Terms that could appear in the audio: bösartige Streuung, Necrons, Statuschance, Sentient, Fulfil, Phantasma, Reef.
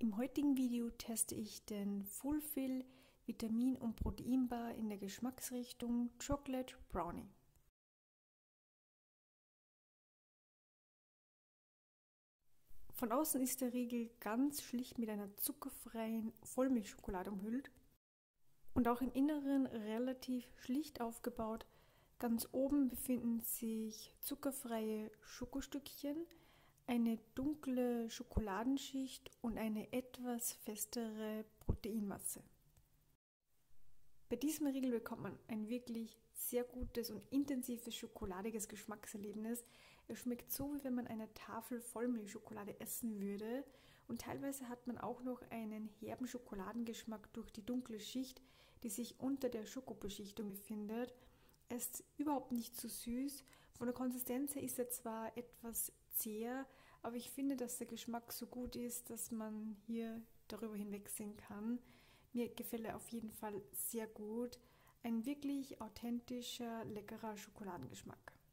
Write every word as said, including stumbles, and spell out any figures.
Im heutigen Video teste ich den Fulfil Vitamin- und Proteinbar in der Geschmacksrichtung Chocolate Brownie. Von außen ist der Riegel ganz schlicht mit einer zuckerfreien Vollmilchschokolade umhüllt und auch im Inneren relativ schlicht aufgebaut. Ganz oben befinden sich zuckerfreie Schokostückchen, eine dunkle Schokoladenschicht und eine etwas festere Proteinmasse. Bei diesem Riegel bekommt man ein wirklich sehr gutes und intensives schokoladiges Geschmackserlebnis. Er schmeckt so, wie wenn man eine Tafel Vollmilchschokolade essen würde, und teilweise hat man auch noch einen herben Schokoladengeschmack durch die dunkle Schicht, die sich unter der Schokobeschichtung befindet. Er ist überhaupt nicht zu süß. Von der Konsistenz her ist er zwar etwas zäher, aber ich finde, dass der Geschmack so gut ist, dass man hier darüber hinwegsehen kann. Mir gefällt er auf jeden Fall sehr gut. Ein wirklich authentischer, leckerer Schokoladengeschmack.